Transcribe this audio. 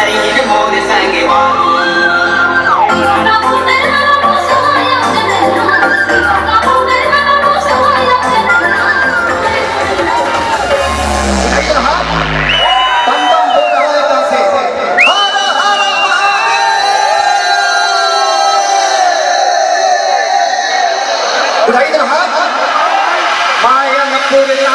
Put it